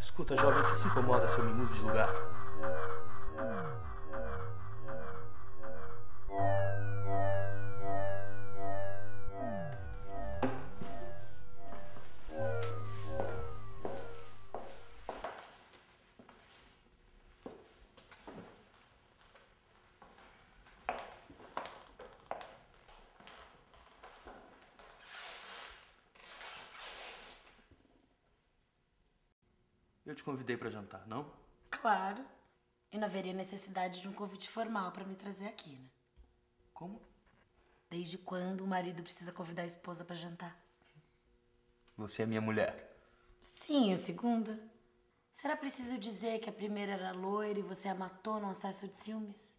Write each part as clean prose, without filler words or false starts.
Escuta, jovem, se incomoda se eu me mudo de lugar. Eu te convidei para jantar, não? Claro. E não haveria necessidade de um convite formal para me trazer aqui, né? Como? Desde quando o marido precisa convidar a esposa para jantar? Você é minha mulher. Sim, a segunda. Será preciso dizer que a primeira era loira e você a matou num acesso de ciúmes?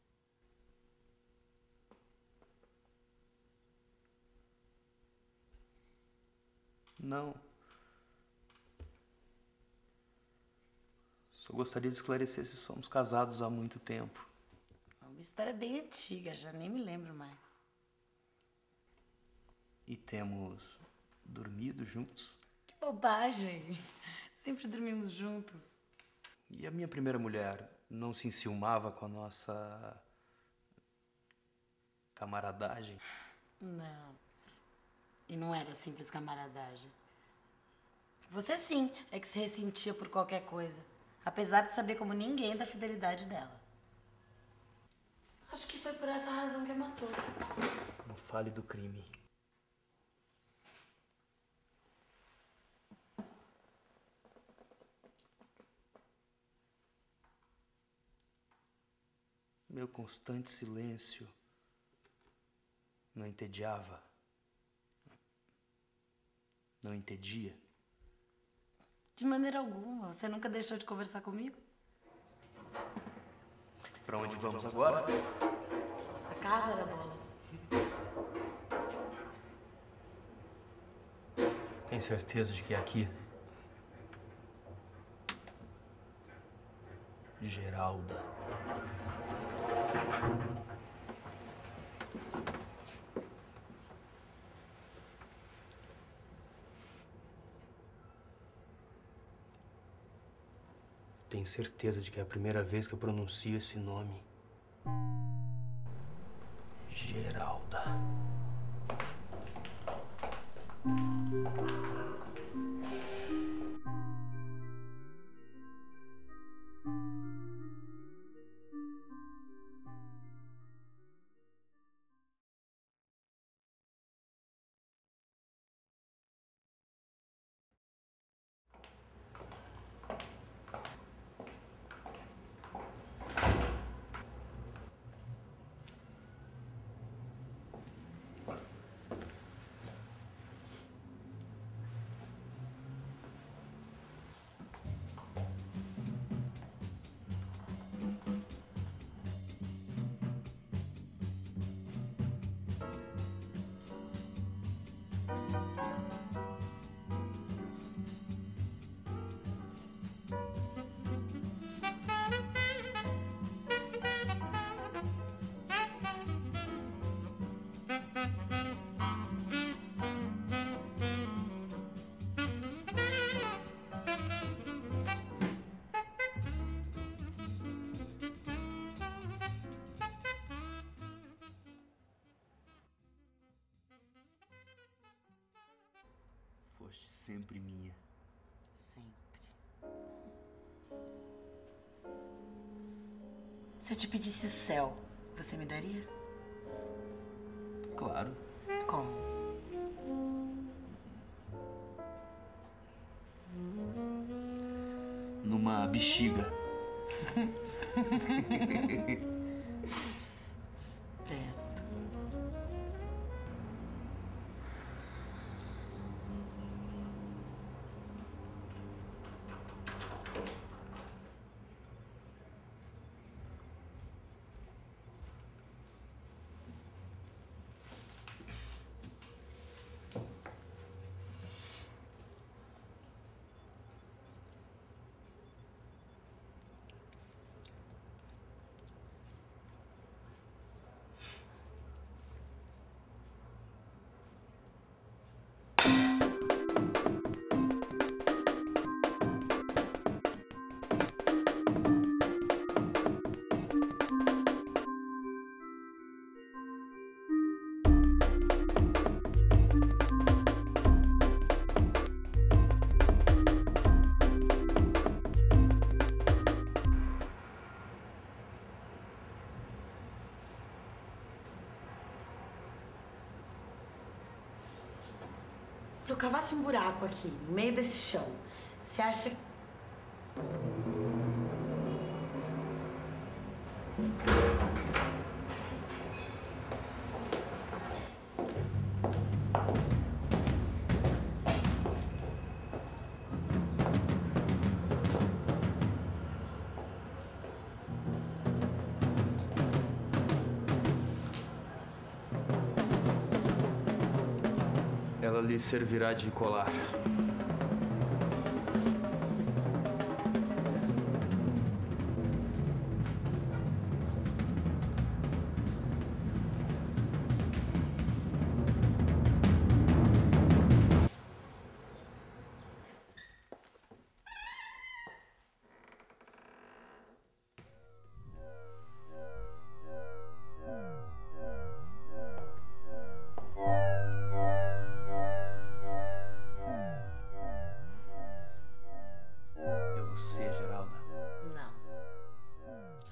Não. Só gostaria de esclarecer se somos casados há muito tempo. É uma história bem antiga, já nem me lembro mais. E temos dormido juntos? Que bobagem! Sempre dormimos juntos. E a minha primeira mulher não se enciumava com a nossa camaradagem? Não. E não era simples camaradagem. Você sim é que se ressentia por qualquer coisa. Apesar de saber como ninguém da fidelidade dela. Acho que foi por essa razão que a matou. Não fale do crime. Meu constante silêncio não entediava. Não entedia. De maneira alguma. Você nunca deixou de conversar comigo? Pra onde vamos agora? Nossa casa era boa. Tem certeza de que é aqui? Geralda. Tenho certeza de que é a primeira vez que eu pronuncio esse nome. Geralda. Foste sempre minha. Sempre. Se eu te pedisse o céu, você me daria? Claro. Como? numa bexiga. Esperto. Se eu cavasse um buraco aqui, no meio desse chão, você acha... Ela lhe servirá de colar.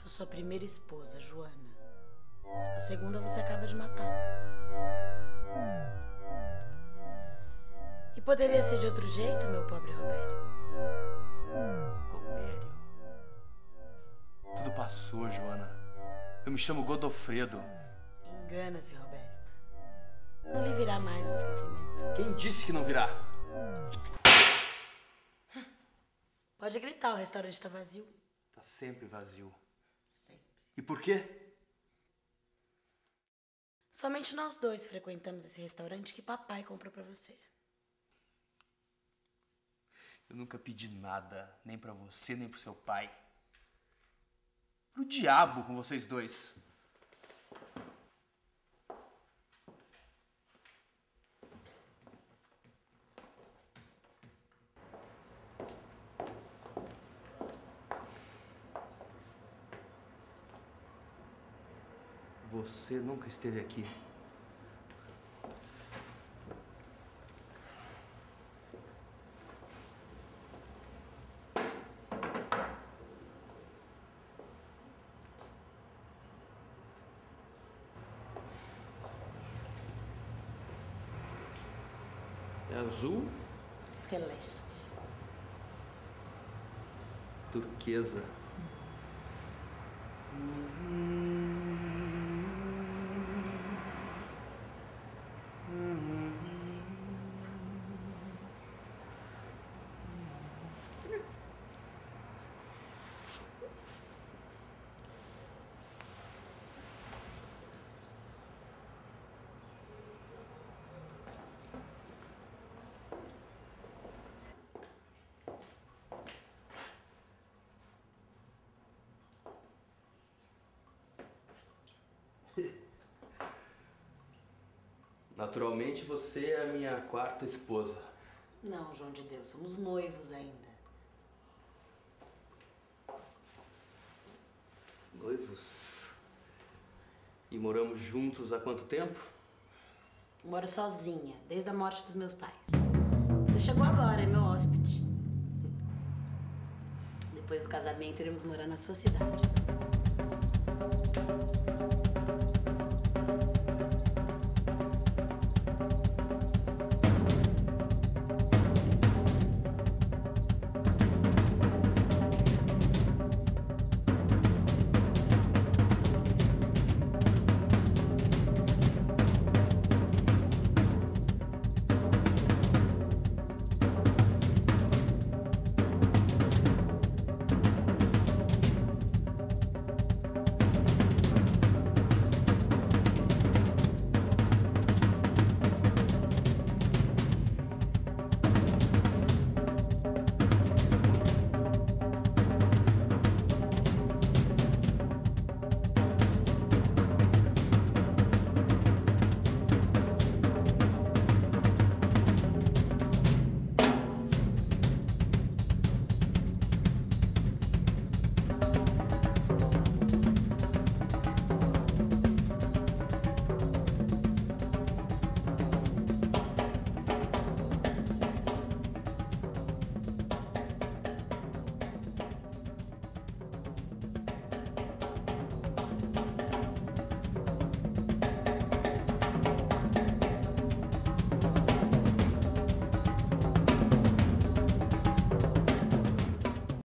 Sua primeira esposa, Joana. A segunda você acaba de matar. E poderia ser de outro jeito, meu pobre Robério? Robério? Tudo passou, Joana. Eu me chamo Godofredo. Engana-se, Robério. Não lhe virá mais o esquecimento. Quem disse que não virá? Pode gritar, o restaurante tá vazio. Tá sempre vazio. E por quê? Somente nós dois frequentamos esse restaurante que papai comprou pra você. Eu nunca pedi nada, nem pra você, nem pro seu pai. Pro diabo com vocês dois. Você nunca esteve aqui. É azul? Celeste. Turquesa. Naturalmente, você é a minha quarta esposa. Não, João de Deus, somos noivos ainda. Noivos? E moramos juntos há quanto tempo? Eu moro sozinha, desde a morte dos meus pais. Você chegou agora, é meu hóspede. Depois do casamento, iremos morar na sua cidade.